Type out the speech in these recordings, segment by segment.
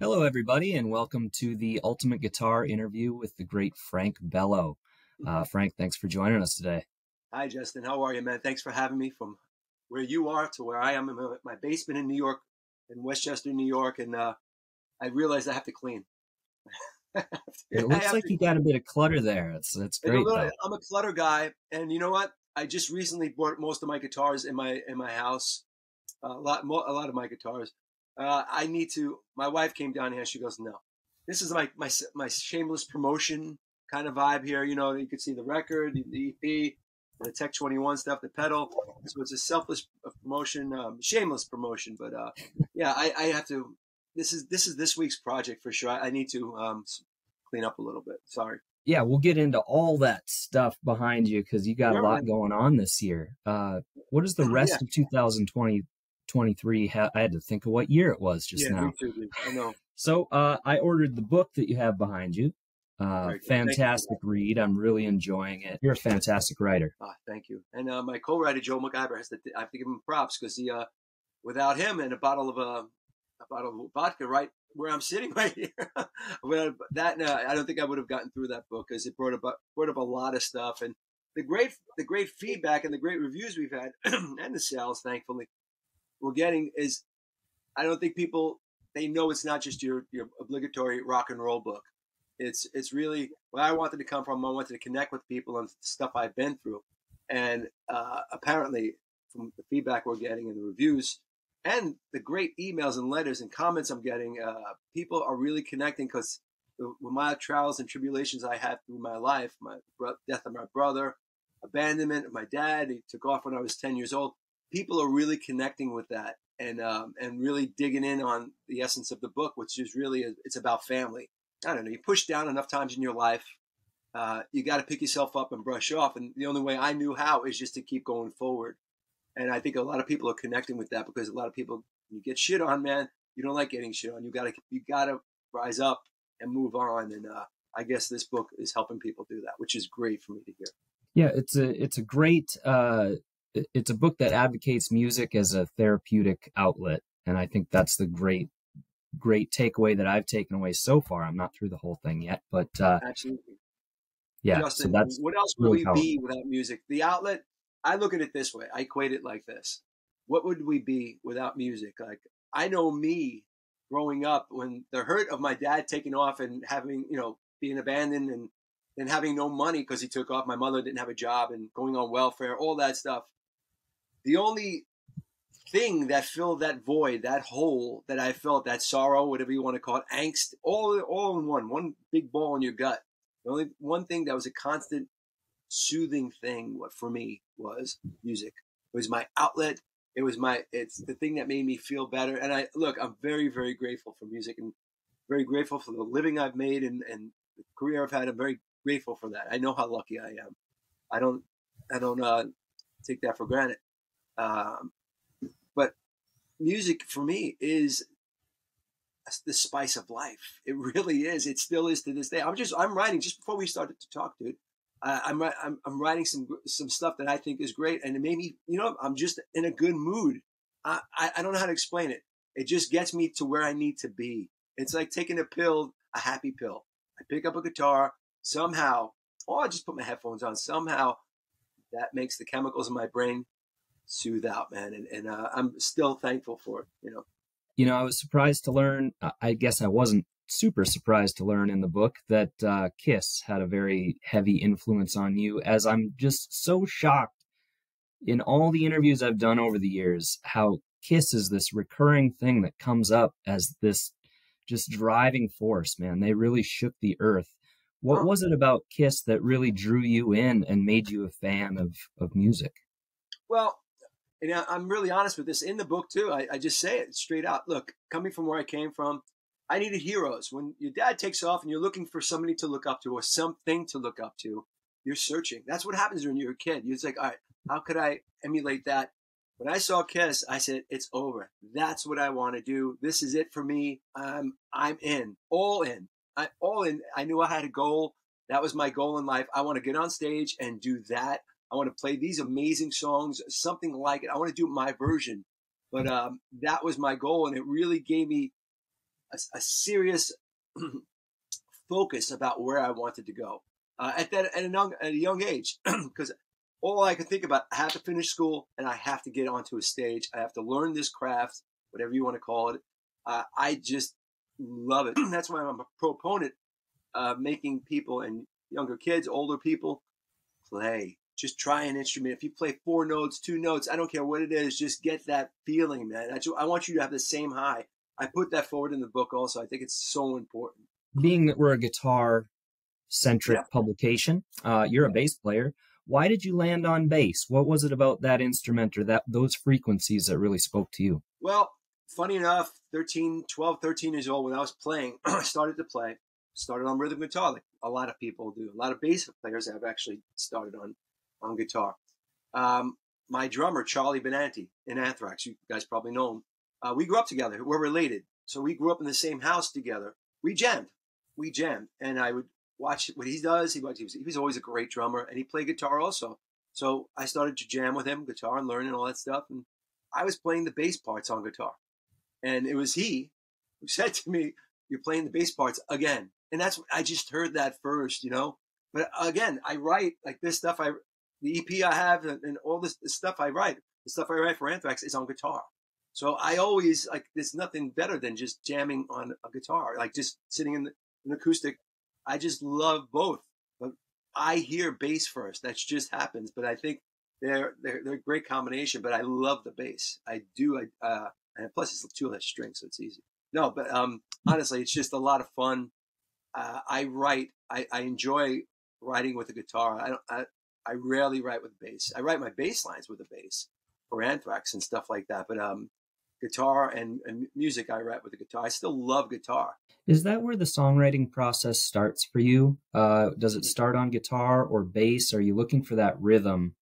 Hello, everybody, and welcome to the Ultimate Guitar interview with the great Frank Bello. Frank, thanks for joining us today. Hi, Justin. How are you, man? Thanks for having me from where you are to where I am in my basement in New York, in Westchester, New York, and I realized I have to clean. It looks like you got a bit of clutter there. That's great. I'm a clutter guy, and you know what? I just recently bought most of my guitars in my house. A lot of my guitars. I need to, my wife came down here. She goes, no, this is my shameless promotion kind of vibe here. You know, you could see the record, the EP, the Tech 21 stuff, the pedal. So it's a selfless promotion, shameless promotion. But, yeah, I have to, this is this week's project for sure. I need to, clean up a little bit. Sorry. Yeah. We'll get into all that stuff behind you, 'cause you got a lot going on this year. What is the rest of 2020? 23. I had to think of what year it was just now. Me too, I know. So I ordered the book that you have behind you. Fantastic read. I'm really enjoying it. You're a fantastic writer. Thank you. And my co-writer Joel McIver I have to give him props because he, without him and a bottle of vodka right where I'm sitting right here, well, I don't think I would have gotten through that book because it brought up a lot of stuff and the great feedback and the great reviews we've had and the sales, thankfully. We're getting is, I don't think people, they know it's not just your obligatory rock and roll book. It's really where I wanted to come from. I wanted to connect with people on stuff I've been through. And apparently from the feedback we're getting and the reviews and the great emails and letters and comments I'm getting, people are really connecting because with my trials and tribulations I had through my life, my death of my brother, abandonment of my dad, he took off when I was 10 years old. People are really connecting with that and really digging in on the essence of the book, which is really, it's about family. I don't know. You push down enough times in your life, you got to pick yourself up and brush off. And the only way I knew how is just to keep going forward. And I think a lot of people are connecting with that because a lot of people, you get shit on, man. You don't like getting shit on. You gotta rise up and move on. And I guess this book is helping people do that, which is great for me to hear. Yeah, it's a great. It's a book that advocates music as a therapeutic outlet. And I think that's the great takeaway that I've taken away so far. I'm not through the whole thing yet, but, absolutely. Yeah. Justin, so that's what else would we be without music? The outlet, I look at it this way. I equate it like this. What would we be without music? Like I know me growing up when the hurt of my dad taking off and having, you know, being abandoned and having no money because he took off. My mother didn't have a job and going on welfare, all that stuff. The only thing that filled that void, that hole that I felt, that sorrow, whatever you want to call it, angst, all in one big ball in your gut. The only one thing that was a constant soothing thing for me was music. It was my outlet. It's the thing that made me feel better. And I'm very, very grateful for music and very grateful for the living I've made and the career I've had. I'm very grateful for that. I know how lucky I am. I don't take that for granted. But music for me is the spice of life. It really is. It still is to this day. I'm writing just before we started to talk, dude. I'm writing some stuff that I think is great. And it made me, you know, I'm just in a good mood. I don't know how to explain it. It just gets me to where I need to be. It's like taking a pill, a happy pill. I pick up a guitar somehow, or I just put my headphones on somehow. That makes the chemicals in my brain soothe out, man. And I'm still thankful for it, you know. You know, I was surprised to learn, I guess I wasn't super surprised to learn in the book that Kiss had a very heavy influence on you, as I'm just so shocked in all the interviews I've done over the years, how Kiss is this recurring thing that comes up as this just driving force, man. They really shook the earth. What was it about Kiss that really drew you in and made you a fan of music? Well, and I'm really honest with this in the book, too. I just say it straight out. Look, coming from where I came from, I needed heroes. When your dad takes off and you're looking for somebody to look up to or something to look up to, you're searching. That's what happens when you're a kid. You're just like, all right, how could I emulate that? When I saw Kiss, I said, it's over. That's what I want to do. This is it for me. I'm in. All in. I knew I had a goal. That was my goal in life. I want to get on stage and do that. I want to play these amazing songs, something like it. I want to do my version. But that was my goal. And it really gave me a serious focus about where I wanted to go at a young age, because all I could think about, I have to finish school and I have to get onto a stage. I have to learn this craft, whatever you want to call it. I just love it. That's why I'm a proponent of making people, and younger kids, older people, play. Just try an instrument. If you play 4 notes, 2 notes, I don't care what it is, just get that feeling, man. I want you to have the same high. I put that forward in the book also. I think it's so important. Being that we're a guitar-centric publication, you're a bass player. Why did you land on bass? What was it about that instrument or those frequencies that really spoke to you? Well, funny enough, 13 years old, when I was playing, I started to play. Started on rhythm guitar, like a lot of people do. A lot of bass players have actually started on guitar. My drummer, Charlie Benante, in Anthrax, you guys probably know him. We grew up together. We're related. So we grew up in the same house together. We jammed. And I would watch what he does. He was always a great drummer, and he played guitar also. So I started to jam with him, guitar and learning all that stuff. And I was playing the bass parts on guitar. And it was he who said to me, "You're playing the bass parts again." And that's, I just heard that first, you know. But again, I write like this stuff. The EP I have and all this stuff I write, the stuff I write for Anthrax is on guitar. So I always, like, there's nothing better than just jamming on a guitar, like just sitting in an acoustic. I just love both. But I hear bass first. That just happens. But I think they're a great combination. But I love the bass. I do. And plus, it's two less strings, so it's easy. No, but honestly, it's just a lot of fun. I write. I enjoy writing with a guitar. I rarely write with bass. I write my bass lines with a bass for Anthrax and stuff like that. But guitar and music, I write with a guitar. I still love guitar. Is that where the songwriting process starts for you? Does it start on guitar or bass? Are you looking for that rhythm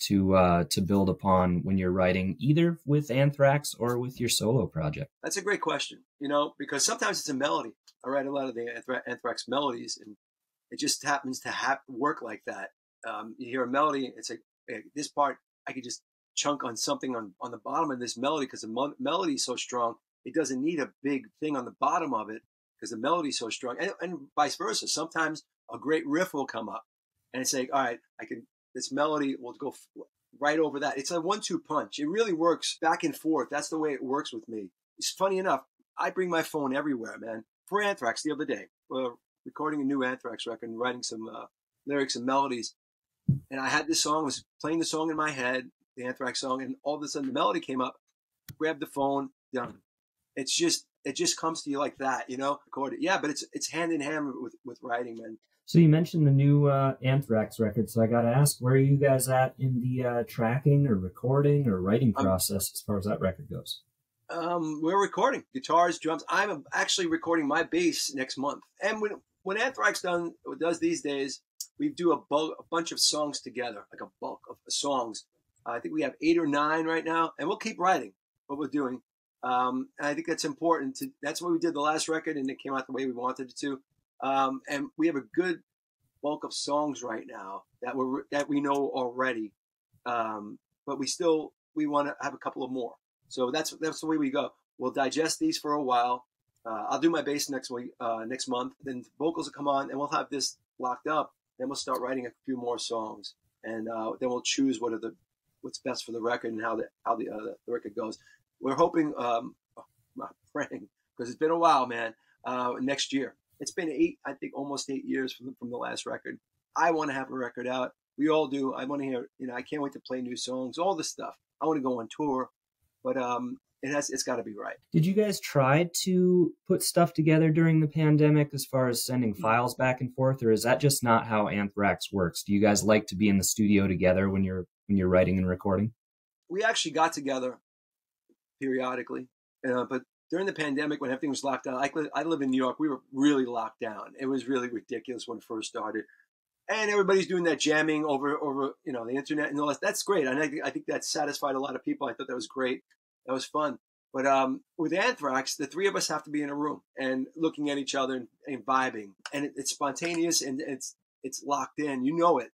to build upon when you're writing, either with Anthrax or with your solo project? That's a great question, you know, because sometimes it's a melody. I write a lot of the Anthrax melodies, and it just happens to work like that. You hear a melody, it's like, this part, I could just chunk on something on the bottom of this melody, because the melody is so strong, it doesn't need a big thing on the bottom of it, because the melody is so strong, and vice versa. Sometimes a great riff will come up, and it's like, all right, this melody will go right over that. It's a 1-2 punch. It really works back and forth. That's the way it works with me. It's funny enough, I bring my phone everywhere, man. For Anthrax the other day, we were recording a new Anthrax record and writing some lyrics and melodies. And I had this song, was playing the song in my head, the Anthrax song, and all of a sudden the melody came up, grabbed the phone, done. It's just, it just comes to you like that, you know, record it. Yeah, but it's hand in hand with writing, man. So you mentioned the new Anthrax record, so I got to ask, where are you guys at in the tracking or recording or writing process as far as that record goes? We're recording guitars, drums. I'm actually recording my bass next month. And when Anthrax does these days, we do a bunch of songs together, like a bulk of songs. I think we have 8 or 9 right now, and we'll keep writing what we're doing. And I think that's important. That's what we did the last record, and it came out the way we wanted it to. And we have a good bulk of songs right now that we know already. But we want to have a couple of more. So that's the way we go. We'll digest these for a while. I'll do my bass next month. Then vocals will come on, and we'll have this locked up. Then we'll start writing a few more songs, and then we'll choose what's best for the record and how the record goes. We're hoping, I'm praying, because it's been a while, man. Next year, it's been almost 8 years from the last record. I want to have a record out. We all do. I want to hear, you know. I can't wait to play new songs, all this stuff. I want to go on tour, but it's got to be right. Did you guys try to put stuff together during the pandemic as far as sending files back and forth, or is that just not how Anthrax works? Do you guys like to be in the studio together when you're writing and recording? We actually got together periodically, but during the pandemic, when everything was locked down, I live in New York. We were really locked down. It was really ridiculous when it first started, and everybody's doing that jamming over you know, the internet and all that. That's great, and I think that satisfied a lot of people. I thought that was great. That was fun. But with Anthrax, the three of us have to be in a room and looking at each other and vibing. And it's spontaneous, and it's locked in. You know it.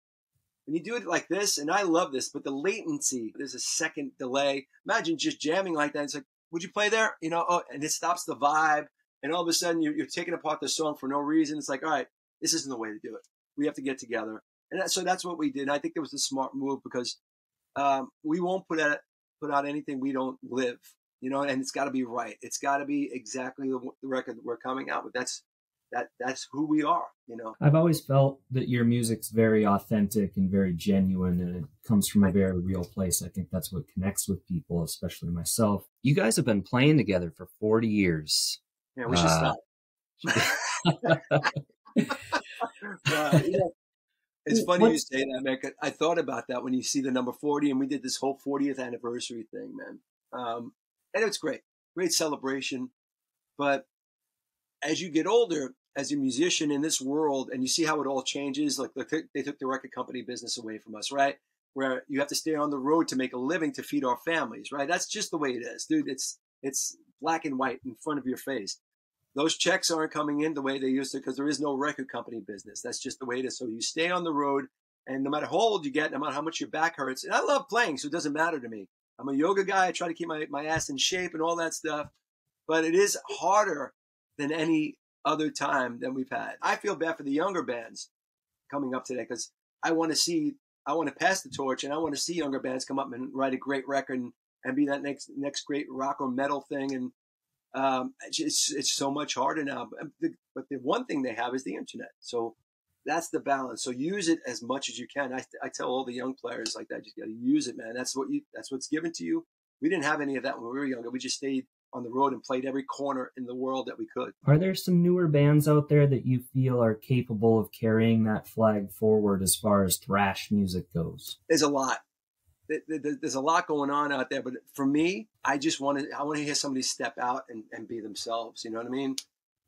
When you do it like this, and I love this, but the latency, there's a second delay. Imagine just jamming like that. It's like, would you play there? You know, oh, and it stops the vibe. And all of a sudden, you're taking apart the song for no reason. It's like, all right, this isn't the way to do it. We have to get together. And that, so that's what we did. And I think it was a smart move because we won't put out anything we don't live, you know, and it's got to be right. It's got to be exactly the record that we're coming out with. That's who we are, you know. I've always felt that your music's very authentic and very genuine, and it comes from a very real place. I think that's what connects with people, especially myself. You guys have been playing together for 40 years. Yeah, we should stop. Yeah. It's funny you say that, man. I thought about that when you see the number 40, and we did this whole 40th anniversary thing, man. And it's great. Great celebration. But as you get older, as a musician in this world, and you see how it all changes, like they took the record company business away from us, right? Where you have to stay on the road to make a living to feed our families, right? That's just the way it is, dude. It's black and white in front of your face. Those checks aren't coming in the way they used to because there is no record company business. That's just the way it is. So you stay on the road, and no matter how old you get, no matter how much your back hurts, and I love playing, so it doesn't matter to me. I'm a yoga guy. I try to keep my ass in shape and all that stuff, but it is harder than any other time that we've had. I feel bad for the younger bands coming up today because I want to pass the torch, and I want to see younger bands come up and write a great record and be that next great rock or metal thing. And it's so much harder now. But the one thing they have is the internet. So that's the balance. So use it as much as you can. I tell all the young players like that, just got to use it, man. That's what's given to you. We didn't have any of that when we were younger. We just stayed on the road and played every corner in the world that we could. Are there some newer bands out there that you feel are capable of carrying that flag forward as far as thrash music goes? There's a lot. There's a lot going on out there, but for me, I want to hear somebody step out and be themselves. You know what I mean?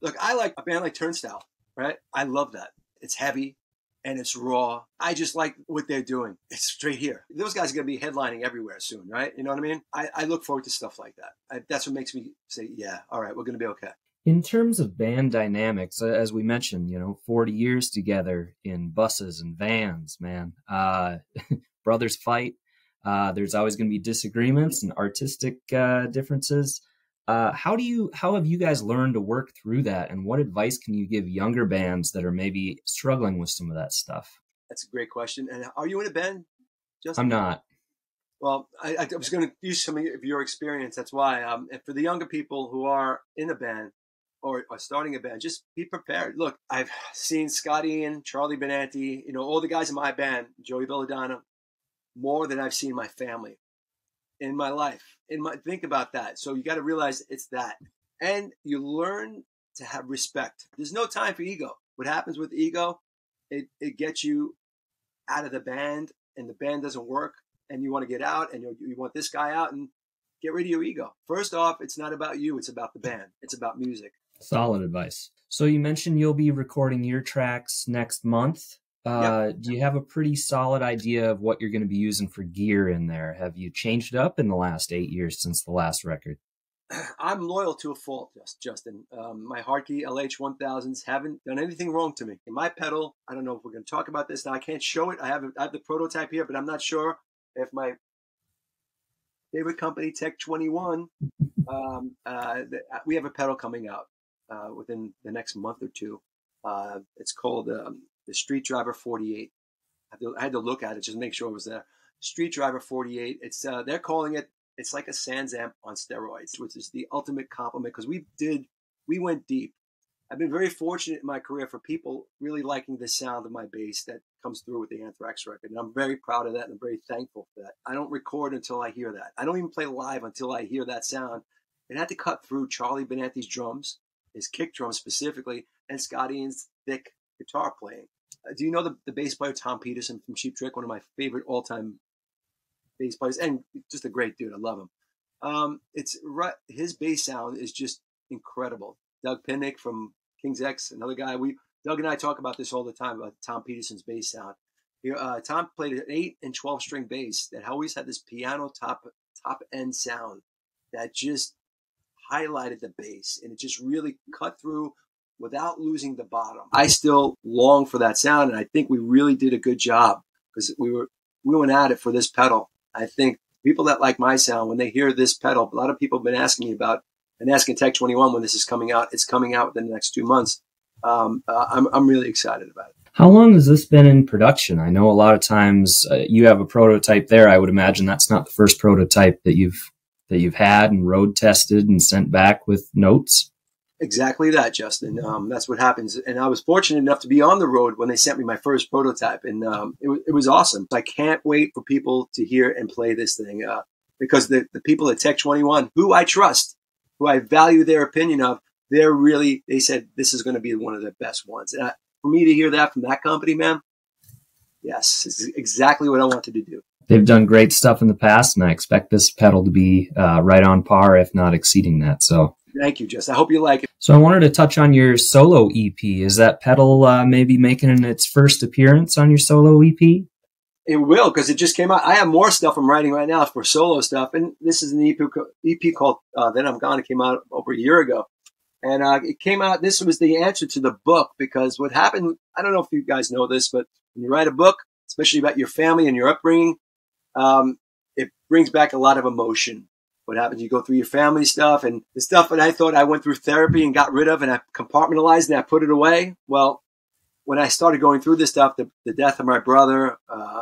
Look, I like a band like Turnstile, right? I love that. It's heavy and it's raw. I just like what they're doing. It's straight here. Those guys are going to be headlining everywhere soon, right? You know what I mean? I look forward to stuff like that. That's what makes me say, yeah, all right, we're going to be okay. In terms of band dynamics, as we mentioned, you know, 40 years together in buses and vans, man. Brothers fight. There's always going to be disagreements and artistic differences. How have you guys learned to work through that? And what advice can you give younger bands that are maybe struggling with some of that stuff? That's a great question. And are you in a band, Justin? I'm not. Well, I was going to use some of your experience. That's why. And for the younger people who are in a band or starting a band, just be prepared. Look, I've seen Scott Ian, Charlie Benante, you know, all the guys in my band, Joey Belladonna, more than I've seen my family in my life. Think about that. So you got to realize it's that. And you learn to have respect. There's no time for ego. What happens with ego, it gets you out of the band, and the band doesn't work, and you want to get out, and you want this guy out, and get rid of your ego. First off, it's not about you. It's about the band. It's about music. Solid advice. So you mentioned you'll be recording your tracks next month. Yep. Do you have a pretty solid idea of what you're going to be using for gear in there? Have you changed it up in the last 8 years since the last record? I'm loyal to a fault, Justin. My Hartke LH-1000s haven't done anything wrong to me. In my pedal, I don't know if we're going to talk about this now. I can't show it. I have the prototype here, but I'm not sure if my favorite company, Tech 21, we have a pedal coming out within the next month or two. It's called... the Street Driver 48. I had to look at it just to make sure it was there. Street Driver 48. It's they're calling it. It's like a Sansamp on steroids, which is the ultimate compliment because we went deep. I've been very fortunate in my career for people really liking the sound of my bass that comes through with the Anthrax record, and I'm very proud of that and I'm very thankful for that. I don't record until I hear that. I don't even play live until I hear that sound. It had to cut through Charlie Benante's drums, his kick drum specifically, and Scott Ian's thick guitar playing. Do you know the bass player Tom Peterson from Cheap Trick? One of my favorite all-time bass players, and just a great dude. I love him. His bass sound is just incredible. Doug Pinnick from King's X, another guy. Doug and I talk about this all the time about Tom Peterson's bass sound. Tom played an 8- and 12- string bass that always had this piano top end sound that just highlighted the bass, and it just really cut through without losing the bottom. I still long for that sound, and I think we really did a good job because we went at it for this pedal. I think people that like my sound, when they hear this pedal, a lot of people have been asking me about and asking Tech 21 when this is coming out. It's coming out within the next 2 months. I'm really excited about it. How long has this been in production? I know a lot of times you have a prototype there. I would imagine that's not the first prototype that you've had and road tested and sent back with notes. Exactly that, Justin. That's what happens. And I was fortunate enough to be on the road when they sent me my first prototype, and it was awesome. I can't wait for people to hear and play this thing because the people at Tech 21, who I trust, who I value their opinion of, they said this is going to be one of the best ones. And for me to hear that from that company, man, yes, it's exactly what I wanted to do. They've done great stuff in the past, and I expect this pedal to be right on par, if not exceeding that. So thank you, Jess. I hope you like it. So I wanted to touch on your solo EP. Is that pedal maybe making its first appearance on your solo EP? It will, because it just came out. I have more stuff I'm writing right now for solo stuff, and this is an EP called Then I'm Gone. It came out over a year ago. And it came out, this was the answer to the book, because what happened, I don't know if you guys know this, but when you write a book, especially about your family and your upbringing, it brings back a lot of emotion. What happens, you go through your family stuff and the stuff that I thought I went through therapy and got rid of and I compartmentalized and I put it away. Well, when I started going through this stuff, the death of my brother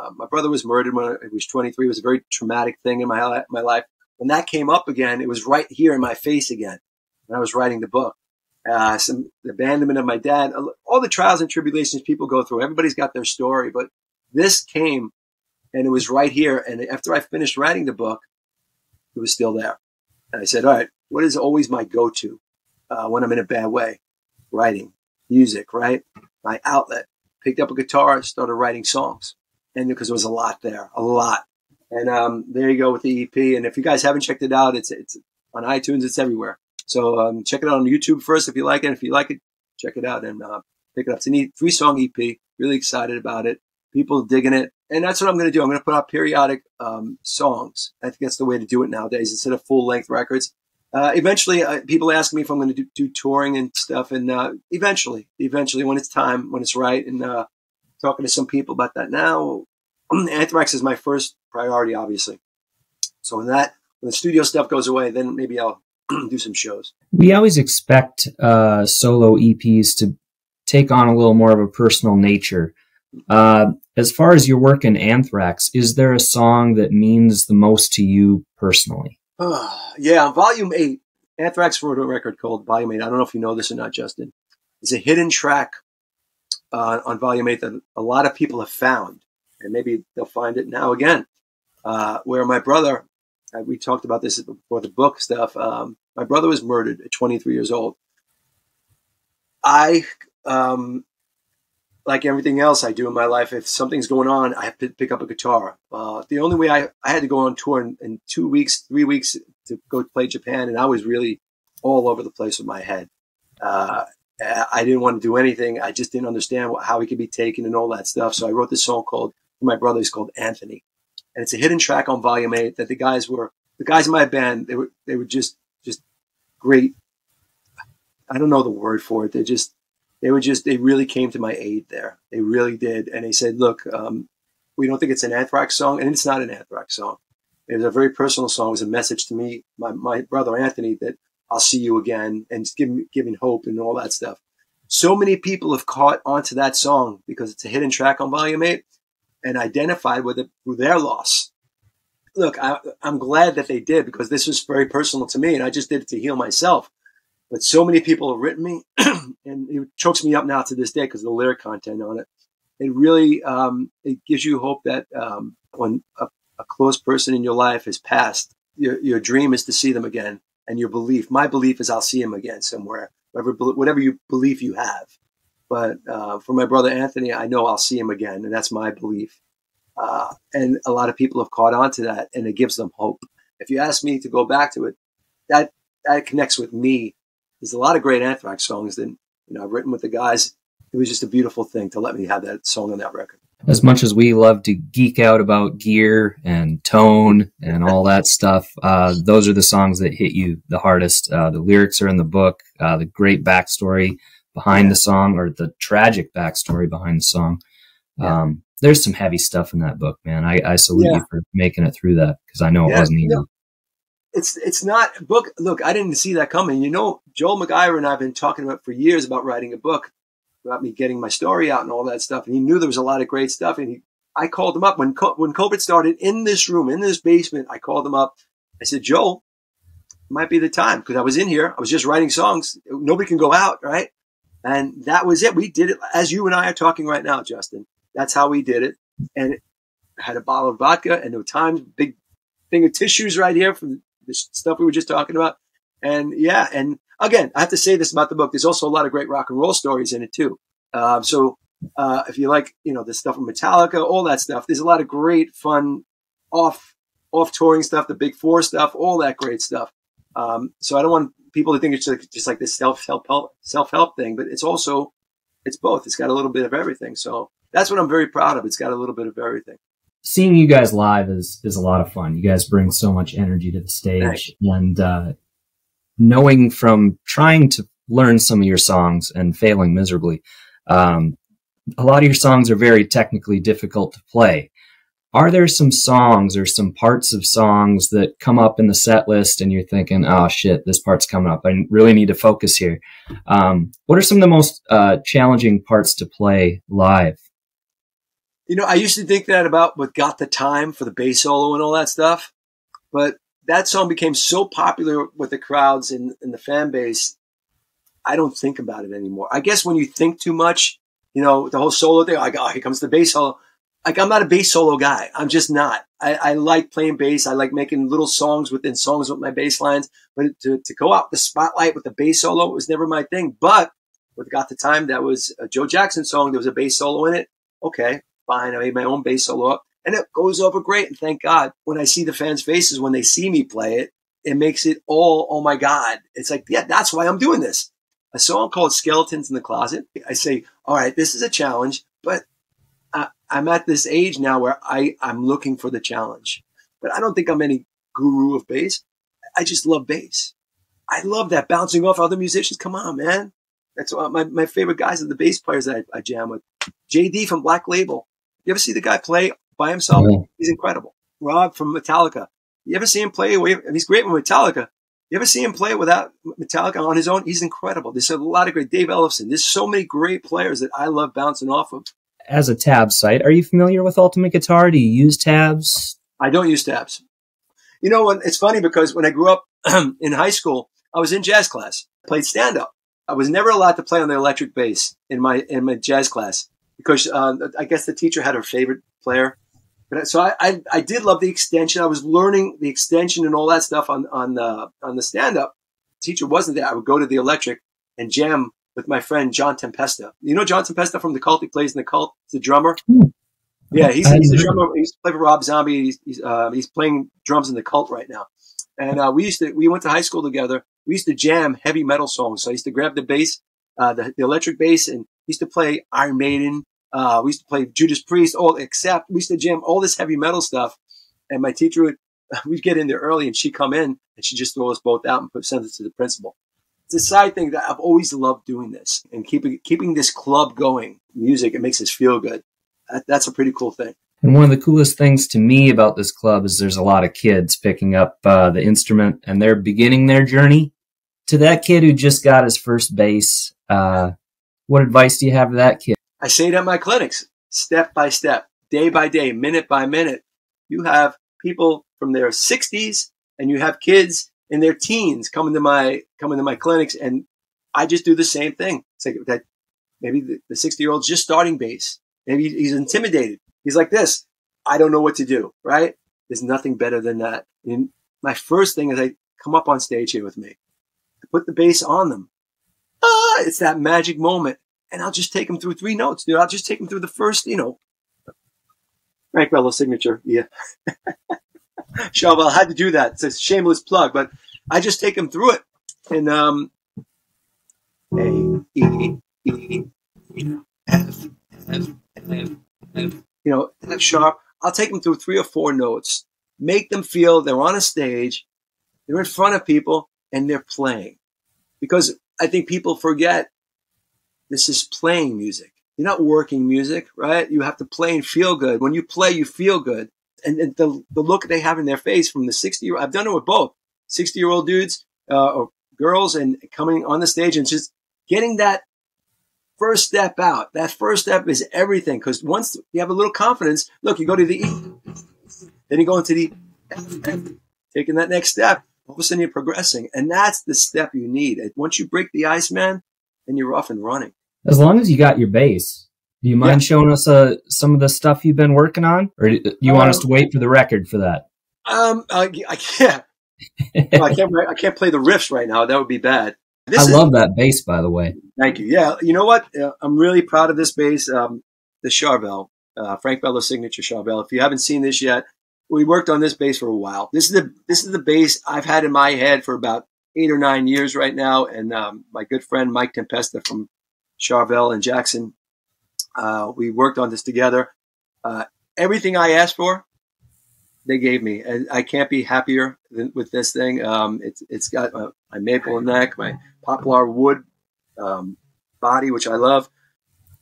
was murdered when he was 23. It was a very traumatic thing in my life. When that came up again, it was right here in my face again. When I was writing the book, the abandonment of my dad, all the trials and tribulations people go through. Everybody's got their story, but this came and it was right here. And after I finished writing the book, it was still there. And I said, all right, what is always my go-to when I'm in a bad way? Writing, music, right? My outlet. Picked up a guitar, started writing songs. And because there was a lot there, a lot. And there you go with the EP. And if you guys haven't checked it out, it's on iTunes, it's everywhere. So check it out on YouTube first if you like it. If you like it, check it out and pick it up. It's a neat three-song EP. Really excited about it. People digging it. And that's what I'm going to do. I'm going to put out periodic songs. I think that's the way to do it nowadays instead of full-length records. Eventually, people ask me if I'm going to do touring and stuff. And eventually, when it's time, when it's right, and talking to some people about that now, Anthrax is my first priority, obviously. So when the studio stuff goes away, then maybe I'll do some shows. We always expect solo EPs to take on a little more of a personal nature. As far as your work in Anthrax, is there a song that means the most to you personally? Yeah, Volume 8. Anthrax wrote a record called Volume 8. I don't know if you know this or not, Justin. It's a hidden track on Volume 8 that a lot of people have found, and maybe they'll find it now again, where my brother, we talked about this before the book stuff, my brother was murdered at 23 years old. Like everything else I do in my life, if something's going on, I have to pick up a guitar. The only way I had to go on tour in 2 weeks, 3 weeks to go play Japan, and I was really all over the place with my head. I didn't want to do anything. I just didn't understand how he could be taken and all that stuff. So I wrote this song for my brother called Anthony, and it's a hidden track on Volume 8 that the guys in my band, they were just great. I don't know the word for it. They really came to my aid there. They really did. And they said, look, we don't think it's an Anthrax song. And it's not an Anthrax song. It was a very personal song. It was a message to me, my brother Anthony, that I'll see you again, and just giving hope and all that stuff. So many people have caught onto that song because it's a hidden track on Volume 8 and identified with it through their loss. Look, I'm glad that they did, because this was very personal to me and I just did it to heal myself. But so many people have written me, and it chokes me up now to this day because of the lyric content on it. It really, it gives you hope that when a close person in your life has passed, your dream is to see them again. And your belief, my belief is I'll see him again somewhere, whatever you belief you have. But for my brother Anthony, I know I'll see him again, and that's my belief. And a lot of people have caught on to that, and it gives them hope. If you ask me to go back to it, that connects with me. There's a lot of great Anthrax songs that I've written with the guys. It was just a beautiful thing to let me have that song on that record. As much as we love to geek out about gear and tone and all that stuff, those are the songs that hit you the hardest. The lyrics are in the book. The great backstory behind the song, or the tragic backstory behind the song. Yeah. There's some heavy stuff in that book, man. I salute you for making it through that, because I know it wasn't easy. it's not book. Look, I didn't see that coming. You know, Joel McIver and I have been talking about for years about writing a book, about me getting my story out and all that stuff. And he knew there was a lot of great stuff. And I called him up when COVID started in this room, in this basement. I called him up. I said, Joel, it might be the time, because I was in here. I was just writing songs. Nobody can go out, right? And that was it. We did it as you and I are talking right now, Justin. That's how we did it. And I had a bottle of vodka and no Times, big thing of tissues right here from the stuff we were just talking about. And yeah, and again, I have to say this about the book. There's also a lot of great rock and roll stories in it too. So if you like, you know, the stuff with Metallica, all that stuff, there's a lot of great fun off touring stuff, the Big Four stuff, all that great stuff. So I don't want people to think it's just like this self-help thing, but it's also, it's both. It's got a little bit of everything. So that's what I'm very proud of. It's got a little bit of everything. Seeing you guys live is a lot of fun. You guys bring so much energy to the stage. And knowing from trying to learn some of your songs and failing miserably, a lot of your songs are very technically difficult to play. Are there some songs or some parts of songs that come up in the set list and you're thinking, oh shit, this part's coming up. I really need to focus here. What are some of the most challenging parts to play live? You know, I used to think that about with Got the Time for the bass solo and all that stuff, but that song became so popular with the crowds and the fan base. I don't think about it anymore. I guess when you think too much, you know, the whole solo thing, like, oh, here comes the bass solo. Like, I'm not a bass solo guy. I'm just not. I like playing bass. I like making little songs within songs with my bass lines, but to go out the spotlight with the bass solo was never my thing. But with Got the Time, that was a Joe Jackson song. There was a bass solo in it. Okay. Fine, I made my own bass solo up, and it goes over great. And thank God, when I see the fans' faces when they see me play it, it makes it all, oh my God. It's like, yeah, that's why I'm doing this. A song called Skeletons in the Closet. I say, all right, this is a challenge, but I'm at this age now where I'm looking for the challenge. But I don't think I'm any guru of bass. I just love bass. I love that bouncing off other musicians. Come on, man. That's my favorite guys are the bass players that I jam with. JD from Black Label. You ever see the guy play by himself? Yeah. He's incredible. Rob from Metallica. You ever see him play? He's great with Metallica. You ever see him play without Metallica on his own? He's incredible. There's a lot of great. Dave Ellefson. There's so many great players that I love bouncing off of. As a tab site, are you familiar with Ultimate Guitar? Do you use tabs? I don't use tabs. You know, it's funny because when I grew up in high school, I was in jazz class. I played stand-up. I was never allowed to play on the electric bass in my jazz class. Because I guess the teacher had her favorite player. But so I did love the extension. I was learning the extension and all that stuff on the stand-up. Teacher wasn't there. I would go to the electric and jam with my friend John Tempesta. You know John Tempesta from The Cult? He plays in The Cult. He's a drummer. Ooh. Yeah, he's a drummer. He used to play for Rob Zombie. He's playing drums in The Cult right now. And we went to high school together. We used to jam heavy metal songs. So I used to grab the bass, the electric bass, and used to play Iron Maiden. We used to play Judas Priest, except we used to jam all this heavy metal stuff. And my teacher we'd get in there early and she'd come in and she'd just throw us both out and send us to the principal. It's a side thing that I've always loved doing this and keeping this club going. Music, it makes us feel good. That's a pretty cool thing. And one of the coolest things to me about this club is there's a lot of kids picking up the instrument and they're beginning their journey. To that kid who just got his first bass, what advice do you have for that kid? I say it at my clinics, step by step, day by day, minute by minute. You have people from their 60s and you have kids in their teens coming to my clinics. And I just do the same thing. It's like that maybe the 60-year-old's just starting bass. Maybe he's intimidated. He's like this. I don't know what to do, right? There's nothing better than that. And my first thing is I come up on stage here with me. I put the bass on them. It's that magic moment. And I'll just take them through three notes, dude. I'll just take them through the first, you know, Frank Bello signature. Yeah. Charvel had to do that. It's a shameless plug, but I just take them through it. And, you know, F sharp. I'll take them through three or four notes, make them feel they're on a stage, they're in front of people, and they're playing. Because I think people forget this is playing music. You're not working music, right? You have to play and feel good. When you play, you feel good. And the look they have in their face from the 60-year-old, I've done it with both. 60-year-old dudes or girls and coming on the stage and just getting that first step out. That first step is everything, because once you have a little confidence, look, you go to the E, then you go into the F, taking that next step. All of a sudden you're progressing, and that's the step you need. Once you break the ice, man, then you're off and running. As long as you got your bass. Do you mind showing us some of the stuff you've been working on, or do you want us to wait for the record for that? I can't. No, I can't play the riffs right now. That would be bad. I love that bass, by the way. Thank you. Yeah, you know what? I'm really proud of this bass. The Charvel, Frank Bello signature Charvel. If you haven't seen this yet, we worked on this bass for a while. This is the bass I've had in my head for about 8 or 9 years right now. And my good friend Mike Tempesta from Charvel and Jackson, we worked on this together. Everything I asked for, they gave me, and I can't be happier with this thing. It's got my maple neck, my poplar wood body, which I love.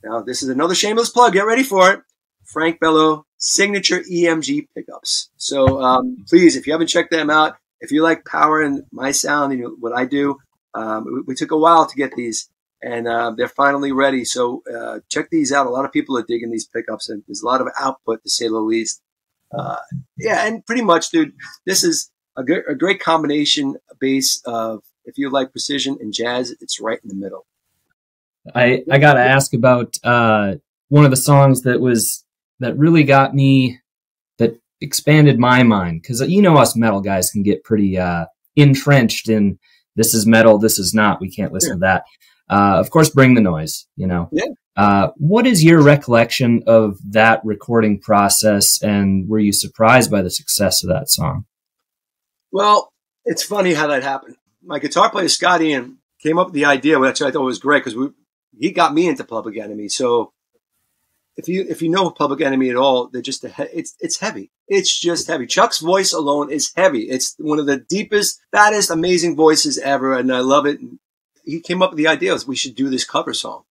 Now, this is another shameless plug. Get ready for it. Frank Bello signature EMG pickups. So please, if you haven't checked them out, if you like power and my sound and what I do, we took a while to get these, and they're finally ready. So check these out. A lot of people are digging these pickups, and there's a lot of output, to say the least. Yeah, and pretty much, dude, this is a great combination base of, if you like precision and jazz, it's right in the middle. I got to ask about one of the songs that really got me, that expanded my mind, because you know us metal guys can get pretty entrenched in, this is metal, this is not, we can't listen to that. Of course, Bring the Noise, you know. Yeah. What is your recollection of that recording process, and were you surprised by the success of that song? Well, it's funny how that happened. My guitar player, Scott Ian, came up with the idea, which I thought was great, because he got me into Public Enemy. So if you know Public Enemy at all, they're just it's heavy. It's just heavy. Chuck's voice alone is heavy. It's one of the deepest, fattest, amazing voices ever, and I love it. And he came up with the idea, we should do this cover song.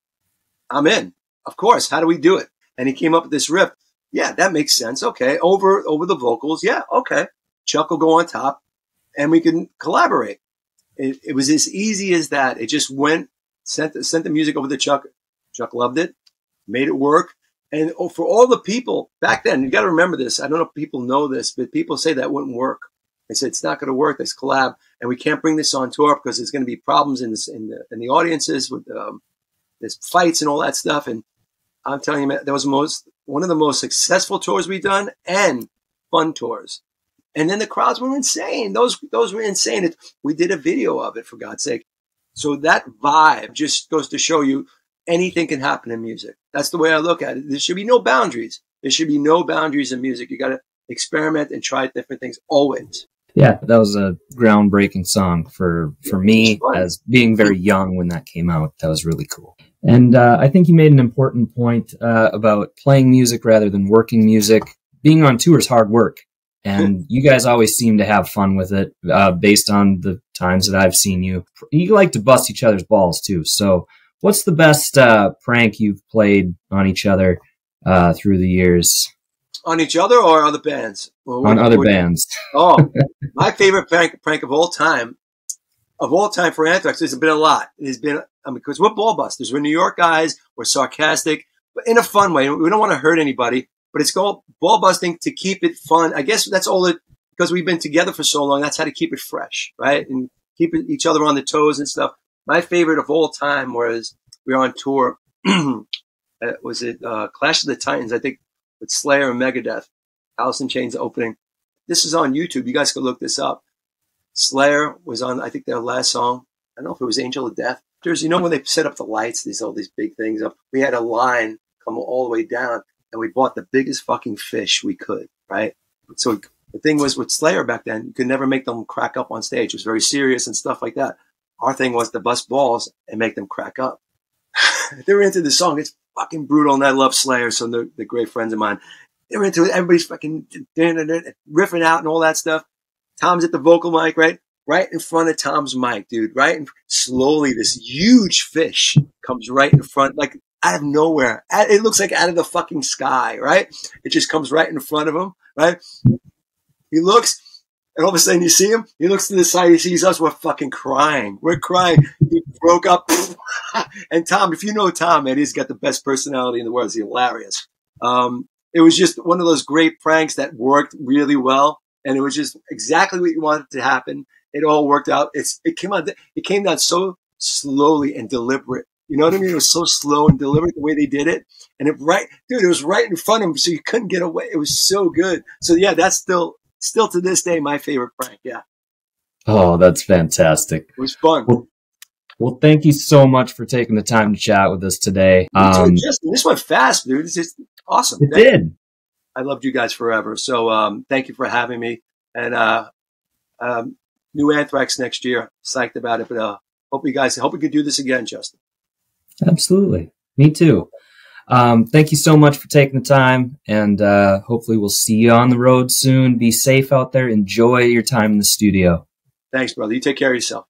I'm in. Of course. How do we do it? And he came up with this riff. Yeah, that makes sense. Okay. Over the vocals. Yeah. Okay. Chuck will go on top and we can collaborate. It was as easy as that. It just sent the music over to Chuck. Chuck loved it, made it work. And for all the people back then, you got to remember this. I don't know if people know this, but people say that wouldn't work. They said, it's not going to work, this collab. And we can't bring this on tour because there's going to be problems in the audiences with, there's fights and all that stuff. And I'm telling you, man, that was one of the most successful tours we've done, and fun tours. And then the crowds were insane. Those were insane. We did a video of it, for God's sake. So that vibe just goes to show you anything can happen in music. That's the way I look at it. There should be no boundaries. There should be no boundaries in music. You got to experiment and try different things always. Yeah, that was a groundbreaking song for me, as being very young when that came out. That was really cool. And I think you made an important point about playing music rather than working music. Being on tour is hard work, and you guys always seem to have fun with it, based on the times that I've seen you. You like to bust each other's balls, too. So what's the best prank you've played on each other through the years? On each other or other bands? Well, on other bands. Oh, my favorite prank of all time for Anthrax, there's been a lot. There's been, I mean, because we're ball busters. We're New York guys. We're sarcastic, but in a fun way. We don't want to hurt anybody, but it's called ball busting to keep it fun. I guess that's all it, because we've been together for so long. That's how to keep it fresh, right? And keep each other on the toes and stuff. My favorite of all time was we were on tour. Was it Clash of the Titans? I think. With Slayer and Megadeth, Alice in Chains opening. This is on YouTube. You guys can look this up. Slayer was on, I think, their last song. I don't know if it was Angel of Death. There's, you know, when they set up the lights, these all these big things up. We had a line come all the way down, and we bought the biggest fucking fish we could, right? So the thing was with Slayer back then, you could never make them crack up on stage. It was very serious and stuff like that. Our thing was to bust balls and make them crack up. They were into the song. It's fucking brutal, and I love Slayer, so they're great friends of mine. They were into it. Everybody's fucking riffing out and all that stuff. Tom's at the vocal mic, right? Right in front of Tom's mic, dude, right? And slowly this huge fish comes right in front, like out of nowhere. It looks like out of the fucking sky, right? It just comes right in front of him, right? He looks, And all of a sudden you see him, he looks to the side, he sees us, we're fucking crying. We're crying. He broke up. And Tom, if you know Tom, man, he's got the best personality in the world. He's hilarious. It was just one of those great pranks that worked really well. And it was just exactly what you wanted to happen. It all worked out. It came out so slowly and deliberate. You know what I mean? It was so slow and deliberate the way they did it. And dude, it was right in front of him. So you couldn't get away. It was so good. So yeah, that's still to this day, my favorite prank. Yeah. Oh, that's fantastic. It was fun. Well, thank you so much for taking the time to chat with us today. Justin, this went fast, dude. It's just awesome. It did. I loved you guys forever. So thank you for having me. And new Anthrax next year. Psyched about it. But hope we could do this again, Justin. Absolutely. Me too. Thank you so much for taking the time, and hopefully we'll see you on the road soon. Be safe out there. Enjoy your time in the studio. Thanks, brother. You take care of yourself.